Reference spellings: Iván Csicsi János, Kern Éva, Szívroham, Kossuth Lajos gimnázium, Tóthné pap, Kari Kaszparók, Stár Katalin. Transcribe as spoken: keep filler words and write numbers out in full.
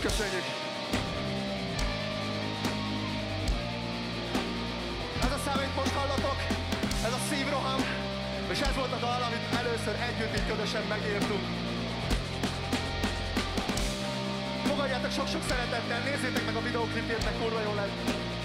Köszönjük! Ez a szám, amit most hallatok, ez a Szívroham, és ez volt a dal, amit először együtt így közösen megírtunk. Fogadjátok sok-sok szeretettel, nézzétek meg a videóklipjét, mert kurva jó lett!